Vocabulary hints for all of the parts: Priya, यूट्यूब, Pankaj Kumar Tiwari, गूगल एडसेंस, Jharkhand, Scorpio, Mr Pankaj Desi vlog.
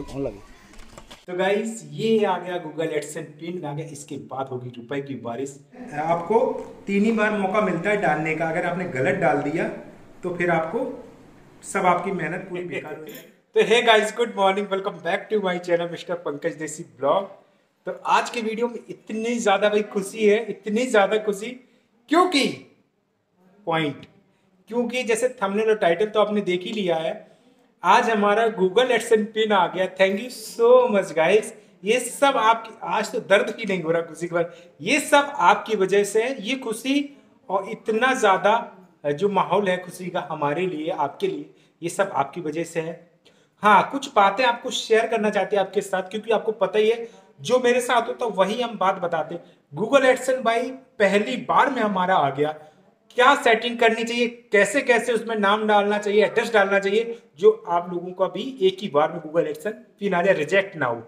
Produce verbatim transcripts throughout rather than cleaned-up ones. On लगे। तो guys ये आ गया गूगल एडसेंस पिन आ गया। इसके बाद होगी रुपए की बारिश। आपको तीन ही बार मौका मिलता है डालने का, अगर आपने गलत डाल दिया तो फिर आपको सब आपकी मेहनत पूरी बेकार हो जाएगी। तो hey guys, good morning, welcome back to my channel mister Pankaj देसी ब्लॉग। तो आज के वीडियो में इतनी ज़्यादा भाई खुशी है, इतनी ज़्यादा खुशी क्योंकि पॉइंट क्योंकि जैसे थंबनेल और टाइटल तो आपने देख ही लिया है, आज हमारा गूगल एडसेंस पिन आ गया। Thank you so much guys. ये सब आपकी, आज तो दर्द ही नहीं हो रहा खुशी के बाद, ये सब आपकी वजह से है। ये खुशी और इतना ज़्यादा जो माहौल है खुशी का हमारे लिए, आपके लिए, ये सब आपकी वजह से है। हाँ, कुछ बातें आपको शेयर करना चाहते हैं आपके साथ, क्योंकि आपको पता ही है जो मेरे साथ होता है वही हम बात बताते हैं। गूगल एडसेंस भाई पहली बार में हमारा आ गया। क्या सेटिंग करनी चाहिए, कैसे कैसे उसमें नाम डालना चाहिए, एड्रेस डालना चाहिए, जो आप लोगों का भी एक ही बार में गूगल एडसेंस पिन आ जाए, रिजेक्ट ना हो।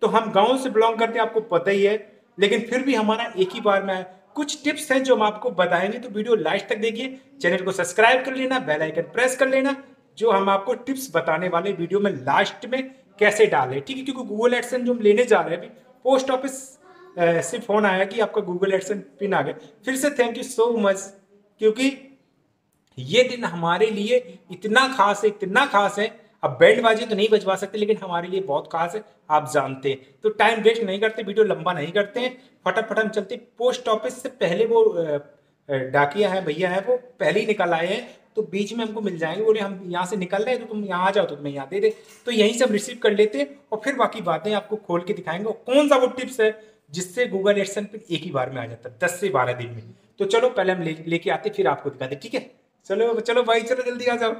तो हम गाँव से बिलोंग करते हैं, आपको पता ही है, लेकिन फिर भी हमारा एक ही बार में आया। कुछ टिप्स हैं जो हम आपको बताएंगे, तो वीडियो लास्ट तक देखिए। चैनल को सब्सक्राइब कर लेना, बेल आइकन प्रेस कर लेना, जो हम आपको टिप्स बताने वाले वीडियो में लास्ट में कैसे डालें, ठीक है। क्योंकि गूगल एडसेंस जो हम लेने जा रहे हैं, अभी पोस्ट ऑफिस से फोन आया कि आपका गूगल एडसेंस पिन आ गया। फिर से थैंक यू सो मच, क्योंकि ये दिन हमारे लिए इतना खास है, इतना खास है। अब बैंड बाजी तो नहीं बजवा सकते, लेकिन हमारे लिए बहुत खास है, आप जानते हैं। तो टाइम वेस्ट नहीं करते, वीडियो लंबा नहीं करते हैं, फटाफट हम चलते। पोस्ट ऑफिस से पहले वो डाकिया है, भैया है, वो पहले ही निकल आए हैं, तो बीच में हमको मिल जाएंगे। बोले हम यहाँ से निकल रहे हैं, तो तुम यहाँ आ जाओ, तो तुम्हें यहाँ दे दे, तो यहीं से हम रिसीव कर लेते और फिर बाकी बातें आपको खोल के दिखाएंगे। और कौन सा वो टिप्स है जिससे गूगल एडसेंस पिन एक ही बार में आ जाता है, दस से बारह दिन में। तो चलो पहले हम ले लेके आते, फिर आपको दिखाते, ठीक है। चलो चलो भाई, चलो जल्दी आ जाओ।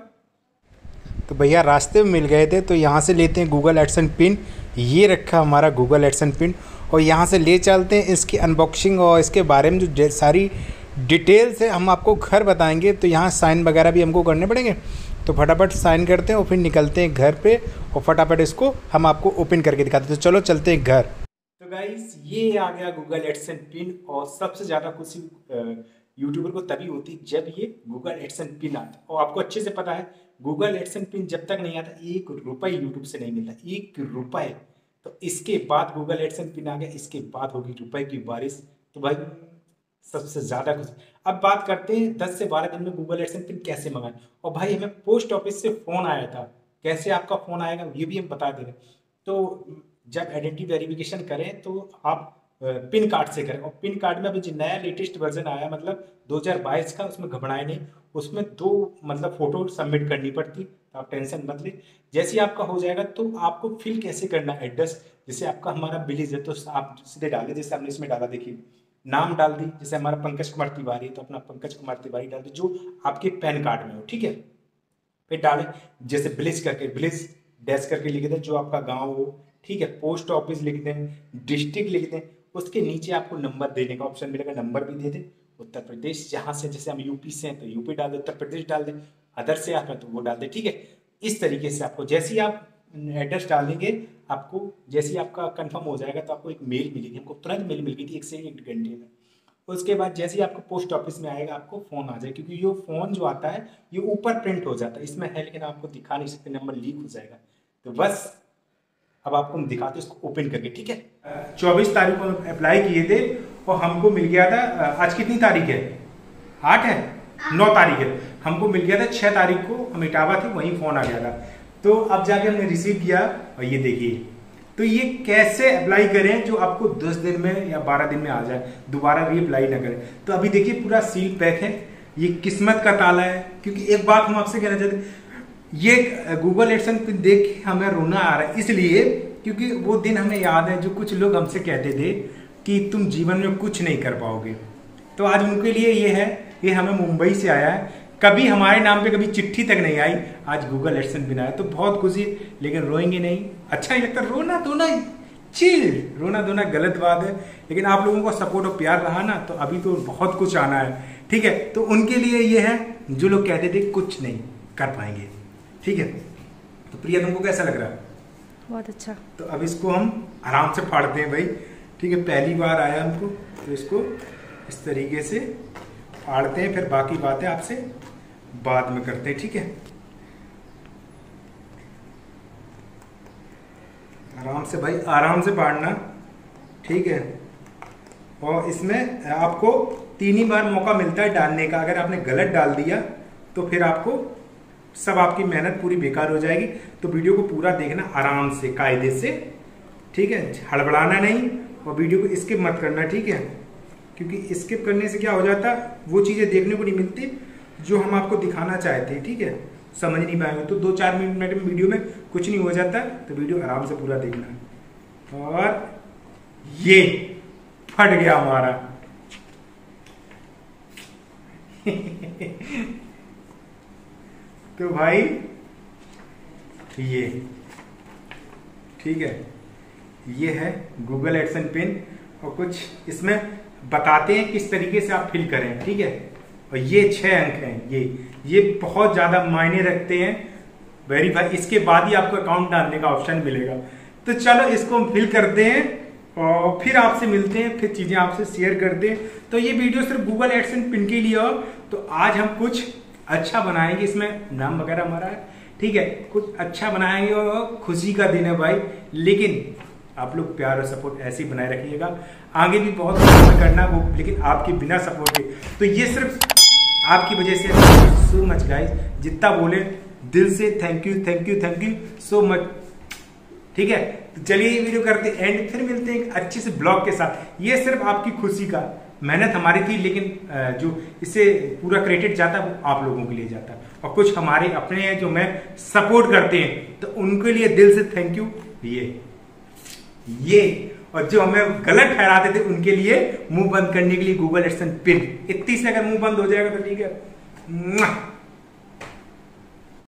तो भैया रास्ते में मिल गए थे, तो यहाँ से लेते हैं गूगल एडसेंस पिन। ये रखा हमारा गूगल एडसेंस पिन, और यहाँ से ले चलते हैं। इसकी अनबॉक्सिंग और इसके बारे में जो सारी डिटेल से हम आपको घर बताएंगे। तो यहाँ साइन वगैरह भी हमको करने पड़ेंगे, तो फटाफट साइन करते हैं और फिर निकलते हैं घर पे, और फटाफट इसको हम आपको ओपन करके दिखाते हैं। तो चलो चलते हैं घर। तो गाइस ये आ गया गूगल एडसेंस पिन, और सबसे ज़्यादा खुशी यूट्यूबर को तभी होती जब ये गूगल एडसेंस पिन आता। और आपको अच्छे से पता है गूगल एडसेंस पिन जब तक नहीं आता, एक रुपये यूट्यूब से नहीं मिलता, एक रुपये। तो इसके बाद गूगल एडसेंस पिन आ गया, इसके बाद होगी रुपये की बारिश। तो भाई सबसे ज़्यादा खुशी। अब बात करते हैं दस से बारह दिन में गूगल एडसेंस पिन कैसे मंगाएं। और भाई हमें पोस्ट ऑफिस से फ़ोन आया था, कैसे आपका फ़ोन आएगा ये भी हम बता दे रहे हैं। तो जब आइडेंटिटी वेरिफिकेशन करें तो आप पिन कार्ड से करें, और पिन कार्ड में अभी जो नया लेटेस्ट वर्जन आया, मतलब दो हज़ार बाईस का, उसमें घबराए नहीं। उसमें दो मतलब फ़ोटो सबमिट करनी पड़ती, आप टेंशन मत ले। जैसे आपका हो जाएगा तो आपको फिल कैसे करना है एड्रेस, जैसे आपका हमारा विलेज है तो आप सीधे डालें, जैसे आपने इसमें डाला, देखिए नाम डाल दी, जैसे हमारा पंकज कुमार तिवारी, तो अपना पंकज कुमार तिवारी डाल दी, जो आपके पैन कार्ड में हो, ठीक है। फिर डालें जैसे विलेज करके, विलेज डैश करके लिख दें, जो आपका गांव हो, ठीक है। पोस्ट ऑफिस लिख दें, डिस्ट्रिक्ट लिख दें, उसके नीचे आपको नंबर देने का ऑप्शन मिलेगा, नंबर भी दे दें। उत्तर प्रदेश जहाँ से, जैसे हम यूपी से हैं तो यूपी डाल दें, उत्तर प्रदेश डाल दें, अदर से आप हैं तो वो डाल दें, ठीक है। इस तरीके से आपको, जैसे ही आप एड्रेस डालेंगे, आपको जैसे ही आपका कंफर्म हो जाएगा तो आपको एक मेल मिलेगी। हमको तुरंत मेल मिल गई थी, एक से एक घंटे में। उसके बाद जैसे ही आपको पोस्ट ऑफिस में आएगा, आपको फ़ोन आ जाएगा, क्योंकि ये फ़ोन जो आता है ये ऊपर प्रिंट हो जाता है, इसमें है लेकिन आपको दिखा नहीं सकते, नंबर लीक हो जाएगा। तो बस अब आपको हम दिखाते हैं इसको ओपन करके, ठीक है। चौबीस तारीख को अप्लाई किए थे और हमको मिल गया था, आज कितनी तारीख है, आठ है, नौ तारीख है, हमको मिल गया था छः तारीख को, हम इटावा थे, वहीं फ़ोन आ गया था। तो अब जाके हमने रिसीव किया, और ये देखिए। तो ये कैसे अप्लाई करें जो आपको दस दिन में या बारह दिन में आ जाए, दोबारा भी अप्लाई ना करें। तो अभी देखिए पूरा सील पैक है, ये किस्मत का ताला है। क्योंकि एक बात हम आपसे कहना चाहते हैं, ये गूगल एडसेंस पे देख के हमें रोना आ रहा है, इसलिए क्योंकि वो दिन हमें याद है जो कुछ लोग हमसे कहते थे कि तुम जीवन में कुछ नहीं कर पाओगे। तो आज उनके लिए ये है, ये हमें मुंबई से आया है, कभी हमारे नाम पे कभी चिट्ठी तक नहीं आई, आज गूगल एडसेंस पिन आया। तो बहुत खुशी, लेकिन रोएंगे नहीं, अच्छा नहीं लगता, रोना धोना चिल, रोना धोना गलत बात है। लेकिन आप लोगों का सपोर्ट और प्यार रहा ना, तो अभी तो बहुत कुछ आना है, ठीक है। तो उनके लिए ये है जो लोग कहते थे कुछ नहीं कर पाएंगे, ठीक है। तो प्रिया तुमको कैसा लग रहा है? बहुत अच्छा। तो अब इसको हम आराम से फाड़ते हैं भाई, ठीक है। पहली बार आया हमको, तो इसको इस तरीके से फाड़ते हैं, फिर बाकी बातें आपसे बाद में करते हैं, ठीक है। आराम से भाई, आराम से बांटना, ठीक है। और इसमें आपको तीन ही बार मौका मिलता है डालने का। अगर आपने गलत डाल दिया तो फिर आपको सब आपकी मेहनत पूरी बेकार हो जाएगी। तो वीडियो को पूरा देखना आराम से, कायदे से, ठीक है। हड़बड़ाना नहीं और वीडियो को स्किप मत करना, ठीक है, क्योंकि स्किप करने से क्या हो जाता है, वो चीज़ें देखने को नहीं मिलती जो हम आपको दिखाना चाहते हैं, ठीक है। समझ नहीं पाएंगे तो दो चार मिनट में वीडियो में कुछ नहीं हो जाता, तो वीडियो आराम से पूरा देखना। और ये फट गया हमारा तो भाई ये ठीक है, ये है गूगल एडसेंस पिन। और कुछ इसमें बताते हैं किस तरीके से आप फिल करें, ठीक है। और ये छह अंक हैं, ये ये बहुत ज़्यादा मायने रखते हैं वेरीफाई। इसके बाद ही आपको अकाउंट डालने का ऑप्शन मिलेगा। तो चलो इसको हम फिल करते हैं और फिर आपसे मिलते हैं, फिर चीज़ें आपसे शेयर करते हैं। तो ये वीडियो सिर्फ गूगल एडसेंस पिन के लिए हो, तो आज हम कुछ अच्छा बनाएंगे। इसमें नाम वगैरह हमारा है, ठीक है, कुछ अच्छा बनाएंगे। और खुशी का दिन है भाई, लेकिन आप लोग प्यार और सपोर्ट ऐसे ही बनाए रखिएगा। आगे भी बहुत कुछ करना वो, लेकिन आपके बिना सपोर्ट के, तो ये सिर्फ आपकी वजह से। सो मच गाइस, जितना बोले दिल से thank you thank you thank you so much, ठीक है। तो चलिए ये वीडियो करते हैं एंड, फिर मिलते हैं एक अच्छे से ब्लॉग के साथ। ये सिर्फ आपकी खुशी का, मेहनत हमारी थी, लेकिन जो इससे पूरा क्रेडिट जाता है वो आप लोगों के लिए जाता है। और कुछ हमारे अपने हैं जो मैं सपोर्ट करते हैं, तो उनके लिए दिल से थैंक यू ये ये और जो हमें गलत ठहराते थे उनके लिए मुंह बंद करने के लिए गूगल एडसेंस पिन। इतनी से अगर मुंह बंद हो जाएगा तो ठीक है।